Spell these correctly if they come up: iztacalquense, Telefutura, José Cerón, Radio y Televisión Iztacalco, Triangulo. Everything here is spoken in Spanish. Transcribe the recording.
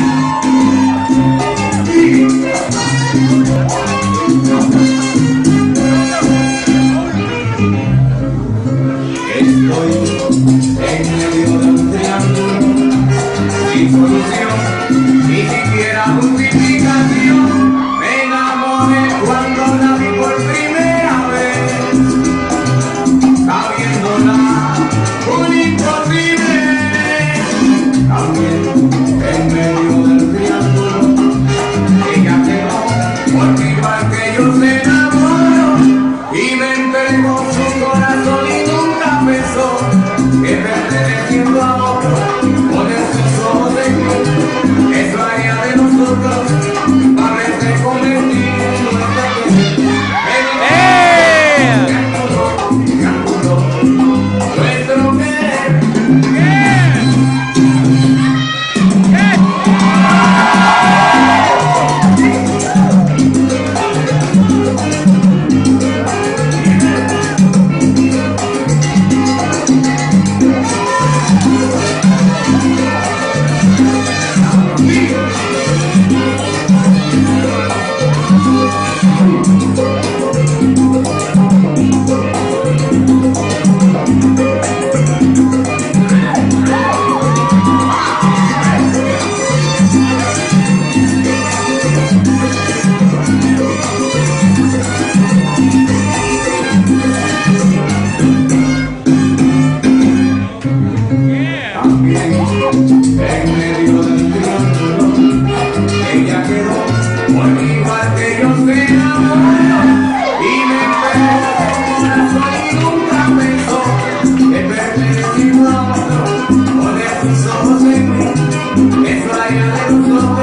Estoy en medio de un triángulo sin solución, ni siquiera justificación. Me enamoré cuando la vi por primera vez, sabiéndola un imposible. También en medio del triángulo, ella quedó por igual que yo se enamoró y me entregó su corazón y nunca pensó que perteneciendo a otro con esos ojos de cruz, eso haría de nosotros a veces convertirnos en triángulo, nuestro querer. Eso allá de los ojos.